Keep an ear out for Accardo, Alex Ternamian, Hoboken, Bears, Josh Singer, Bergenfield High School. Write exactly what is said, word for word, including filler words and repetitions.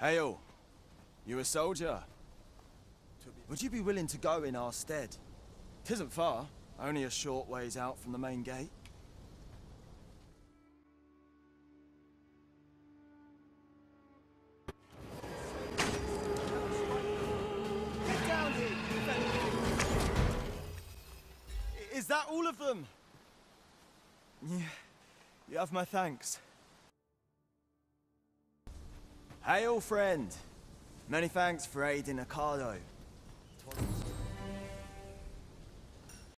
Hail, you a soldier? Would you be willing to go in our stead? Tisn't far, only a short ways out from the main gate. Get down here! Is that all of them? Yeah, you have my thanks. Hail, friend. Many thanks for aiding Accardo.